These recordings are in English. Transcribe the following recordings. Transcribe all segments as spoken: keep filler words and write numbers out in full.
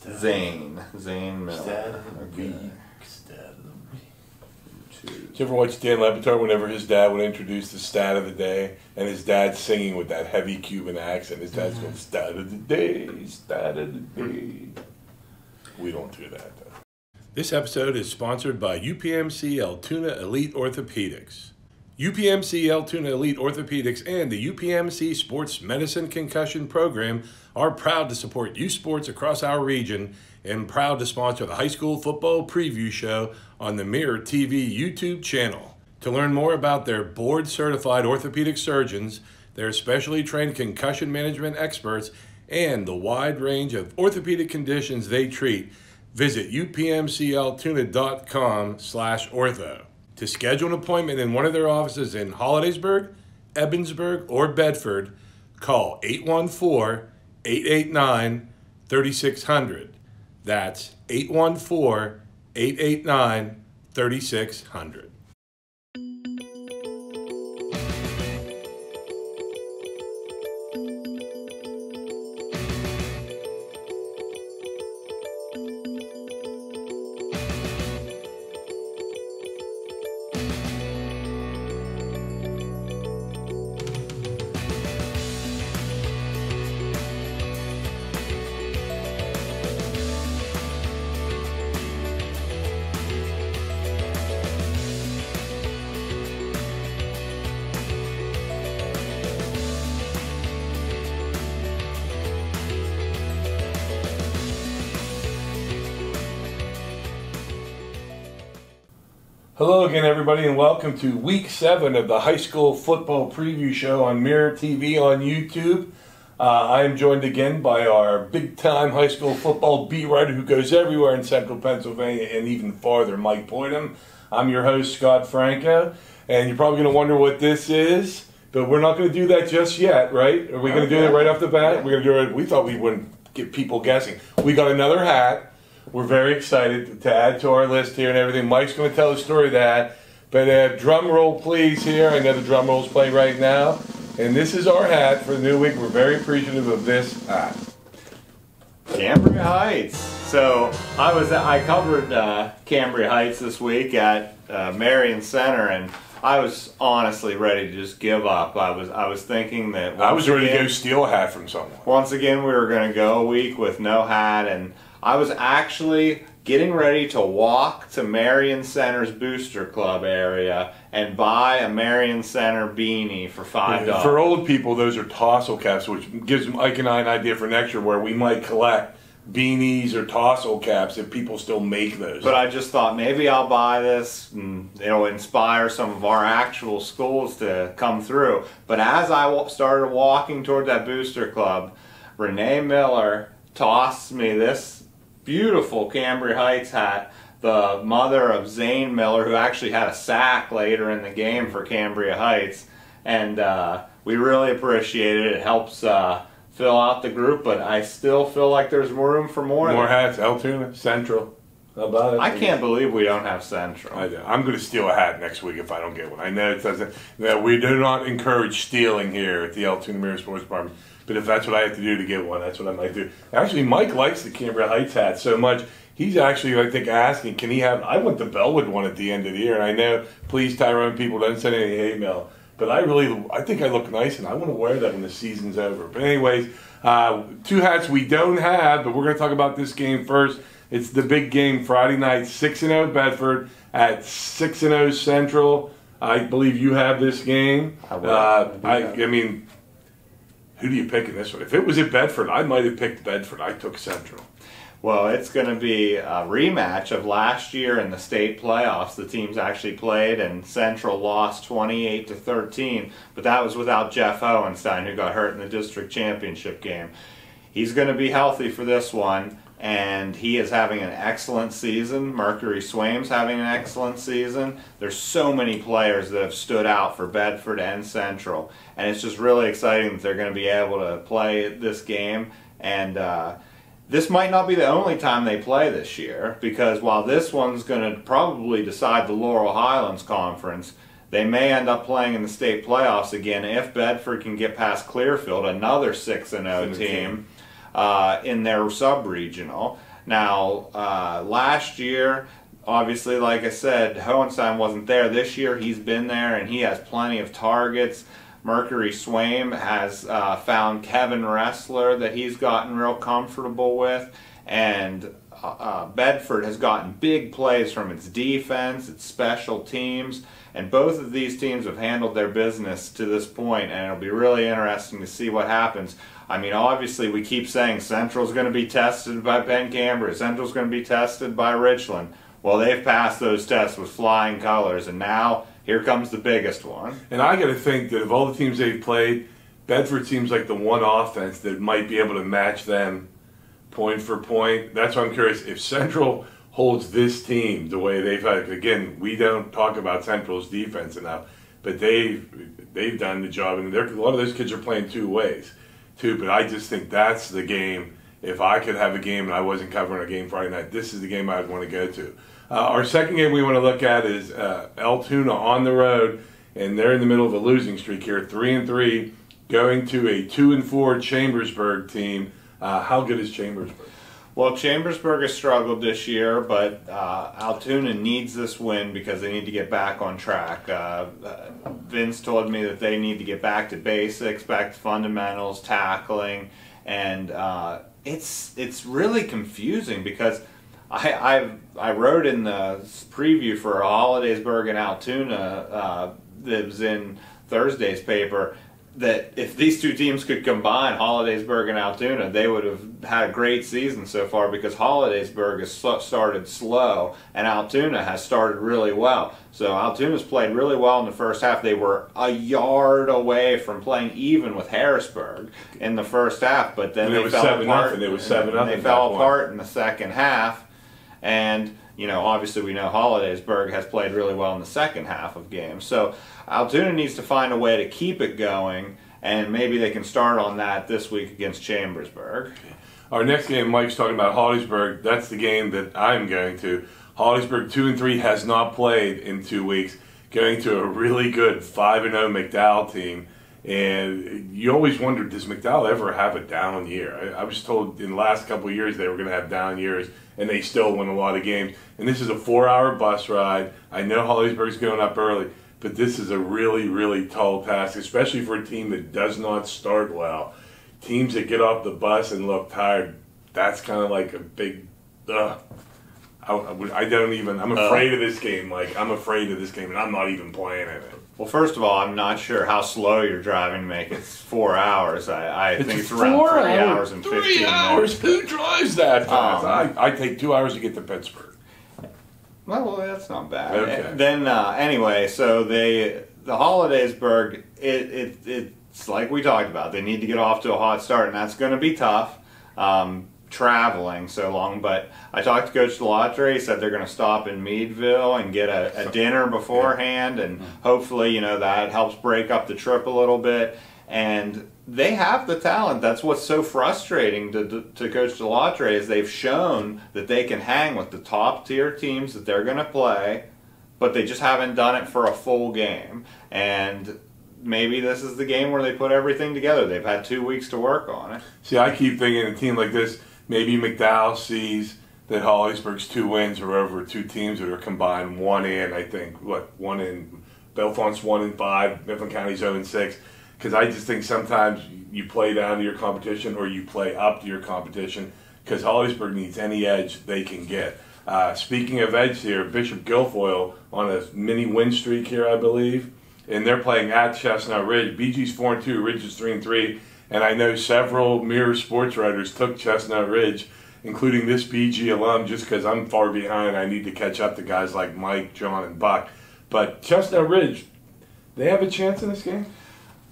Stab. Zane. Zane Miller. Stab of the okay. week. Stab of the week. Two. Did you ever watch Dan Lepitar whenever his dad would introduce the stat of the day? And his dad's singing with that heavy Cuban accent. His dad's mm-hmm. going, stat of the day, stat of the day. We don't do that, though. This episode is sponsored by U P M C Altoona Elite Orthopedics. U P M C Altoona Elite Orthopedics and the U P M C Sports Medicine Concussion Program are proud to support youth sports across our region and proud to sponsor the High School Football Preview Show on the Mirror T V YouTube channel. To learn more about their board-certified orthopedic surgeons, their specially trained concussion management experts, and the wide range of orthopedic conditions they treat, visit U P M C Altoona dot com slash ortho. To schedule an appointment in one of their offices in Hollidaysburg, Ebensburg, or Bedford, call eight one four, eight eight nine, three six zero zero. That's eight one four, eight eight nine, three six zero zero. Hello again, everybody, and welcome to week seven of the High School Football Preview Show on Mirror T V on YouTube. Uh, I am joined again by our big-time high school football beat writer who goes everywhere in central Pennsylvania and even farther, Mike Poynham. I'm your host, Scott Franco, and you're probably going to wonder what this is, but we're not going to do that just yet, right? Are we going to do it right off the bat? We're going to do it. We thought we wouldn't get people guessing. We got another hat. We're very excited to add to our list here and everything. Mike's going to tell a story of that. But uh, drum roll, please, here. I know the drum roll's playing right now. And this is our hat for the new week. We're very appreciative of this hat. Cambria Heights. So I was I covered uh, Cambria Heights this week at uh, Marion Center, and I was honestly ready to just give up. I was I was thinking that I was ready again, to go steal a hat from someone. Once again, we were going to go a week with no hat, and I was actually getting ready to walk to Marion Center's Booster Club area and buy a Marion Center beanie for five dollars. Yeah, for old people, those are tassel caps, which gives Mike and I an idea for next year where we might collect beanies or tassel caps if people still make those. But I just thought maybe I'll buy this and it'll inspire some of our actual schools to come through. But as I started walking toward that Booster Club, Renee Miller tossed me this beautiful Cambria Heights hat, the mother of Zane Miller, who actually had a sack later in the game for Cambria Heights, and uh, we really appreciate it. It helps uh, fill out the group, but I still feel like there's room for more. More hats, Altoona, Central. How about it? I can't believe we don't have Central. I do. I'm going to steal a hat next week if I don't get one. I know it doesn't. That we do not encourage stealing here at the Altoona Mirror Sports Department. But if that's what I have to do to get one, that's what I might do. Actually, Mike likes the Cambria Heights hat so much, he's actually, I think, asking, can he have, I want the Bellwood one at the end of the year. And I know, please, Tyrone, people don't send any hate mail. But I really, I think I look nice, and I want to wear that when the season's over. But anyways, uh, two hats we don't have, but we're going to talk about this game first. It's the big game Friday night, six and oh Bedford at six and oh Central. I believe you have this game. I will. Uh, I, I mean... Who do you pick in this one? If it was at Bedford, I might have picked Bedford. I took Central. Well, it's going to be a rematch of last year in the state playoffs. The teams actually played, and Central lost twenty-eight to thirteen, but that was without Jeff Hohenstein, who got hurt in the district championship game. He's going to be healthy for this one, and he is having an excellent season. Mercury Swain's having an excellent season. There's so many players that have stood out for Bedford and Central, and it's just really exciting that they're going to be able to play this game. And uh, this might not be the only time they play this year, because while this one's going to probably decide the Laurel Highlands Conference, they may end up playing in the state playoffs again if Bedford can get past Clearfield, another six and oh team. uh, in their sub-regional. Now, uh, last year, obviously, like I said, Hohenstein wasn't there. This year, he's been there, and he has plenty of targets. Mercury Swain has uh, found Kevin Ressler that he's gotten real comfortable with, and uh, Bedford has gotten big plays from its defense, its special teams, and both of these teams have handled their business to this point, and it'll be really interesting to see what happens. I mean, obviously, we keep saying Central's going to be tested by Penn Cambria, Central's going to be tested by Richland. Well, they've passed those tests with flying colors, and now here comes the biggest one. And I got to think that of all the teams they've played, Bedford seems like the one offense that might be able to match them point for point. That's why I'm curious if Central holds this team the way they've had. Again, we don't talk about Central's defense enough, but they've they've done the job, and a lot of those kids are playing two ways, too. But I just think that's the game. If I could have a game and I wasn't covering a game Friday night, this is the game I'd want to go to. Uh, our second game we want to look at is uh, Altoona on the road, and they're in the middle of a losing streak here, three and three, going to a two and four Chambersburg team. Uh, how good is Chambersburg? Well, Chambersburg has struggled this year, but uh, Altoona needs this win because they need to get back on track. Uh, Vince told me that they need to get back to basics, back to fundamentals, tackling, and uh, it's it's really confusing because I I've, I wrote in the preview for Hollidaysburg and Altoona uh, that was in Thursday's paper that if these two teams could combine, Hollidaysburg and Altoona, they would have had a great season so far because Hollidaysburg has started slow and Altoona has started really well. So Altoona's played really well in the first half. They were a yard away from playing even with Harrisburg in the first half, but then they fell apart. They fell apart in the second half. And, you know, obviously we know Hollidaysburg has played really well in the second half of games. So Altoona needs to find a way to keep it going, and maybe they can start on that this week against Chambersburg. Our next game, Mike's talking about Hollidaysburg. That's the game that I'm going to. Hollidaysburg two and three has not played in two weeks, going to a really good five and zero McDowell team. And you always wonder, does McDowell ever have a down year? I, I was told in the last couple of years they were going to have down years, and they still win a lot of games. And this is a four-hour bus ride. I know Hollidaysburg's going up early, but this is a really, really tall task, especially for a team that does not start well. Teams that get off the bus and look tired, that's kind of like a big, ugh. I, I don't even, I'm afraid of this game. Like, I'm afraid of this game, and I'm not even playing in it. Well, first of all, I'm not sure how slow you're driving to make it. It's four hours. I, I it's think it's around three hours, hours and fifteen minutes. Three hours? Who drives that fast? Um, I, I take two hours to get to Pittsburgh. Well, that's not bad. Okay. Then, uh, anyway, so they, the Hollidaysburg, it, it, it's like we talked about. They need to get off to a hot start, and that's going to be tough. Um, traveling so long, but I talked to Coach Delattre. He said they're going to stop in Meadville and get a, a dinner beforehand, and hopefully, you know, that helps break up the trip a little bit. And they have the talent. That's what's so frustrating to, to, to Coach Delattre is they've shown that they can hang with the top tier teams that they're going to play, but they just haven't done it for a full game. And maybe this is the game where they put everything together. They've had two weeks to work on it. See, I keep thinking a team like this, maybe McDowell sees that Hollidaysburg's two wins are over two teams that are combined one in, I think, what, one in, Bellefont's one in five, Mifflin County's oh and six. Because I just think sometimes you play down to your competition or you play up to your competition because Hollidaysburg needs any edge they can get. Uh, speaking of edge here, Bishop Guilfoyle on a mini win streak here, I believe. And they're playing at Chestnut Ridge. B G's four and two, Ridge is three and three. And I know several Mirror sports writers took Chestnut Ridge, including this B G alum, just because I'm far behind. I need to catch up to guys like Mike, John, and Buck. But Chestnut Ridge, they have a chance in this game?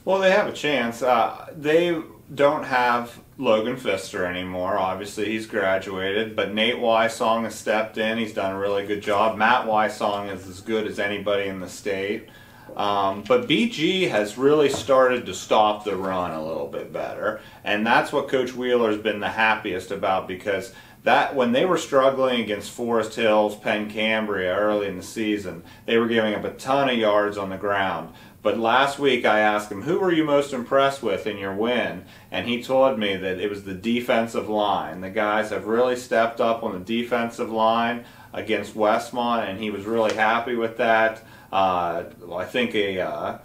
Well, they have a chance. Uh, they don't have Logan Pfister anymore. Obviously, he's graduated. But Nate Wysong has stepped in. He's done a really good job. Matt Wysong is as good as anybody in the state. Um, but B G has really started to stop the run a little bit better, and that's what Coach Wheeler's been the happiest about, because that when they were struggling against Forest Hills, Penn Cambria early in the season, they were giving up a ton of yards on the ground. But last week I asked him, who were you most impressed with in your win? And he told me that it was the defensive line. The guys have really stepped up on the defensive line against Westmont, and he was really happy with that. Uh, I think a uh,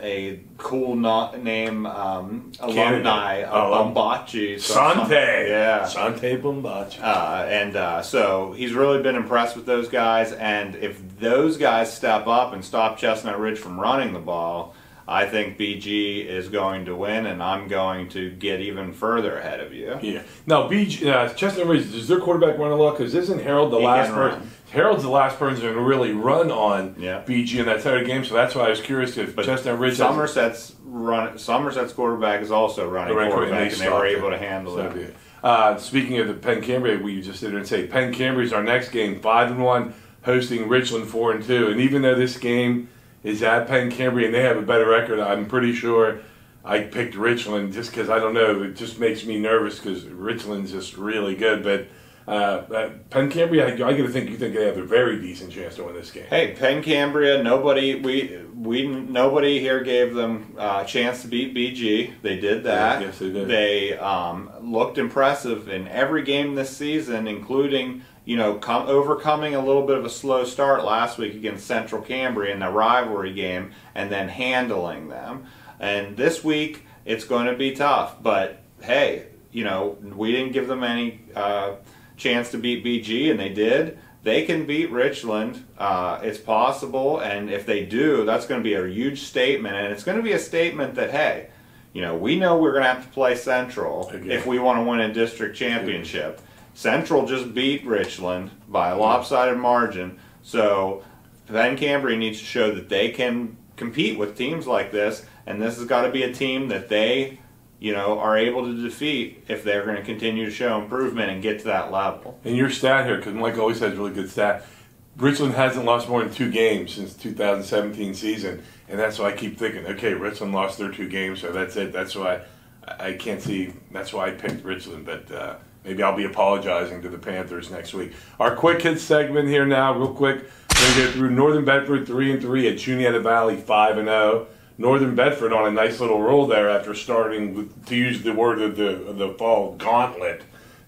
a cool not name um, alumni, uh, Bambachi Sante. Yeah, Sante Bambachi. Uh, and uh, so he's really been impressed with those guys. And if those guys step up and stop Chestnut Ridge from running the ball, I think B G is going to win, and I'm going to get even further ahead of you. Yeah. Now, B G, uh, Chestnut Ridge, does their quarterback run a lot? Because isn't Harold the he last person? Harold's the last person to really run on yeah. B G in that side of the game, so that's why I was curious if but Chestnut Ridge. Somerset's run. Somerset's quarterback is also running the quarterback, and they, and they were able it. to handle so it. Uh, speaking of the Penn Cambria, we just sit there and say Penn Cambria is our next game, five and one, hosting Richland four and two, and even though this game is at Penn Cambria and they have a better record, I'm pretty sure I picked Richland just because I don't know. It just makes me nervous because Richland's just really good. But uh, Penn Cambria, I, I gotta think you think they have a very decent chance to win this game. Hey, Penn Cambria, nobody we we nobody here gave them a chance to beat B G. They did that. Yes, they did. They um, looked impressive in every game this season, including, you know, com overcoming a little bit of a slow start last week against Central Cambria in the rivalry game, and then handling them. And this week, it's going to be tough. But, hey, you know, we didn't give them any uh, chance to beat B G, and they did. They can beat Richland. Uh, it's possible. And if they do, that's going to be a huge statement. And it's going to be a statement that, hey, you know, we know we're going to have to play Central okay. if we want to win a district championship. Okay. Central just beat Richland by a lopsided margin, so Penn Cambria needs to show that they can compete with teams like this, and this has got to be a team that they, you know, are able to defeat if they're going to continue to show improvement and get to that level. And your stat here, because Mike always has a really good stat, Richland hasn't lost more than two games since two thousand seventeen season, and that's why I keep thinking, okay, Richland lost their two games, so that's it. That's why I can't see, that's why I picked Richland, but uh, maybe I'll be apologizing to the Panthers next week. Our quick hit segment here now, real quick. We're going to go through Northern Bedford three and three at Juniata Valley five and oh. Northern Bedford on a nice little roll there after starting, with, to use the word of the, of the fall, gauntlet.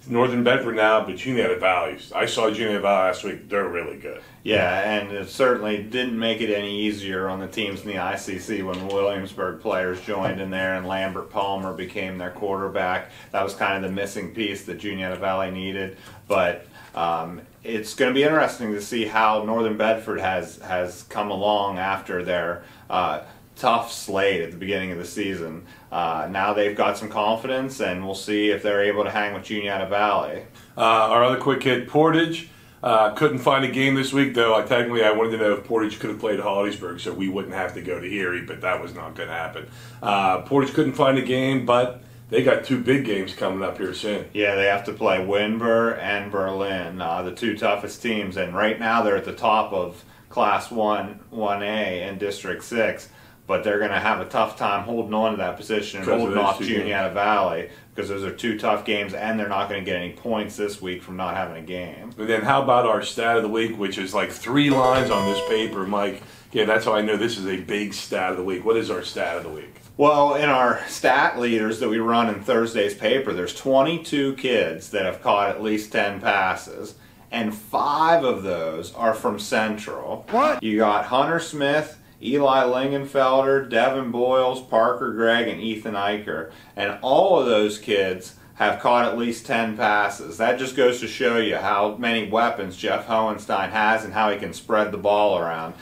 Northern Bedford now, but Juniata Valley. I saw Juniata Valley last week. They're really good. Yeah, and it certainly didn't make it any easier on the teams in the I C C when Williamsburg players joined in there and Lambert Palmer became their quarterback. That was kind of the missing piece that Juniata Valley needed. But um, it's going to be interesting to see how Northern Bedford has, has come along after their uh, tough slate at the beginning of the season. Uh, now they've got some confidence, and we'll see if they're able to hang with Juniata Valley. Uh, our other quick hit, Portage. Uh, couldn't find a game this week, though. I, technically, I wanted to know if Portage could have played Hollidaysburg, so we wouldn't have to go to Erie, but that was not going to happen. Uh, Portage couldn't find a game, but they got two big games coming up here soon. Yeah, they have to play Winburg and Berlin, uh, the two toughest teams, and right now they're at the top of Class one, one A in District six. But they're going to have a tough time holding on to that position and holding off Juniata Valley because those are two tough games, and they're not going to get any points this week from not having a game. But then how about our stat of the week, which is like three lines on this paper, Mike? Yeah, that's how I know this is a big stat of the week. What is our stat of the week? Well, in our stat leaders that we run in Thursday's paper, there's twenty-two kids that have caught at least ten passes, and five of those are from Central. What? You got Hunter Smith, Eli Lingenfelder, Devin Boyles, Parker Gregg, and Ethan Eicher. And all of those kids have caught at least ten passes. That just goes to show you how many weapons Jeff Hohenstein has and how he can spread the ball around.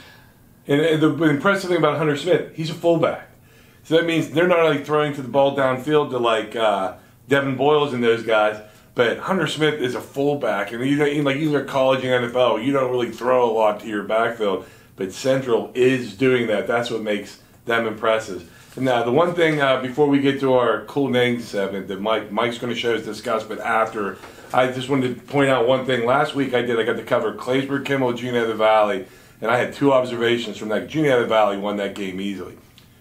And the impressive thing about Hunter Smith, he's a fullback. So that means they're not like throwing to the ball downfield to like uh, Devin Boyles and those guys. But Hunter Smith is a fullback. And you like either college and N F L, you don't really throw a lot to your backfield. But Central is doing that. That's what makes them impressive. Now, the one thing uh, before we get to our cool name segment that Mike Mike's going to show us discuss, but after, I just wanted to point out one thing. Last week I did, I got to cover Claysburg Kimmel, Juniata Valley, and I had two observations from that. Juniata Valley won that game easily.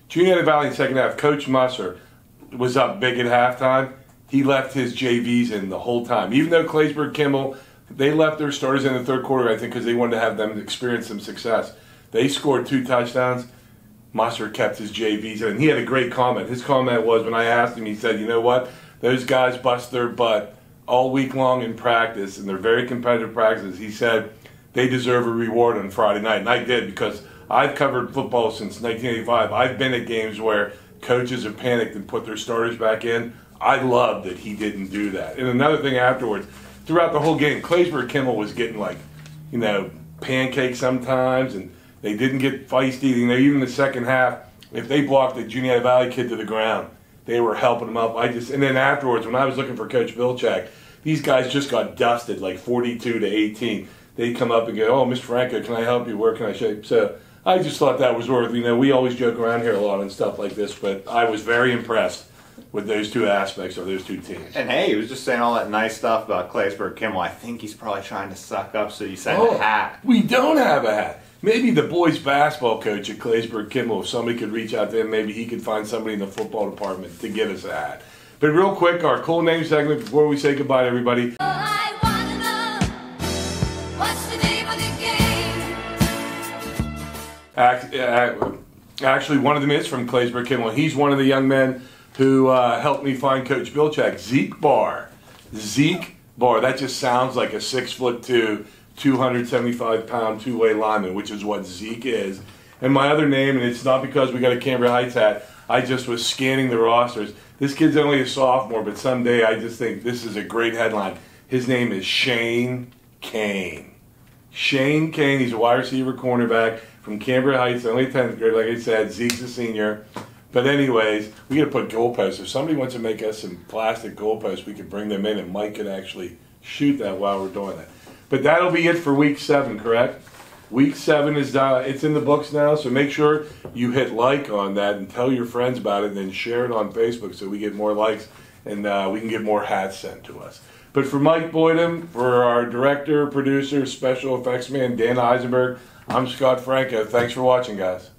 Juniata Valley in second half, Coach Musser was up big at halftime. He left his J Vs in the whole time. Even though Claysburg Kimmel, they left their starters in the third quarter, I think, because they wanted to have them experience some success. They scored two touchdowns. Moster kept his J Vs, and he had a great comment. His comment was, when I asked him, he said, you know what, those guys bust their butt all week long in practice, and they're very competitive practices. He said, they deserve a reward on Friday night, and I did, because I've covered football since nineteen eighty-five. I've been at games where coaches have panicked and put their starters back in. I love that he didn't do that. And another thing afterwards, throughout the whole game, Claysburg Kimmel was getting, like, you know, pancakes sometimes, and they didn't get feisty. You know, even the second half, if they blocked the Juniata Valley kid to the ground, they were helping him up. I just, and then afterwards, when I was looking for Coach Vilcek, these guys just got dusted, like forty-two to eighteen. They'd come up and go, oh, Mister Franco, can I help you? Where can I shape? So I just thought that was worth, you know, we always joke around here a lot and stuff like this, but I was very impressed with those two aspects of those two teams. And hey, he was just saying all that nice stuff about Claysburg Kimmel. I think he's probably trying to suck up, so you send oh, a hat. We don't have a hat. Maybe the boys' basketball coach at Claysburg Kimmel, if somebody could reach out to him, maybe he could find somebody in the football department to give us a hat. But real quick, our cool name segment before we say goodbye to everybody. Oh, I wanna know, what's the name of the game? Act, uh, actually, one of them is from Claysburg Kimmel. He's one of the young men who uh, helped me find Coach Vilcek, Zeke Barr. Zeke Barr, that just sounds like a six foot two, two hundred seventy-five pound two-way lineman, which is what Zeke is. And my other name, and it's not because we got a Cambria Heights hat, I just was scanning the rosters. This kid's only a sophomore, but someday I just think this is a great headline. His name is Shane Kane. Shane Kane, he's a wide receiver cornerback from Cambria Heights, only tenth grade, like I said. Zeke's a senior. But anyways, we got to put goalposts. If somebody wants to make us some plastic goalposts, we could bring them in, and Mike could actually shoot that while we're doing that. But that'll be it for week seven, correct? Week seven is uh, it's in the books now, so make sure you hit like on that and tell your friends about it, and then share it on Facebook so we get more likes and uh, we can get more hats sent to us. But for Mike Poynham, for our director, producer, special effects man, Dan Eisenberg, I'm Scott Franco. Thanks for watching, guys.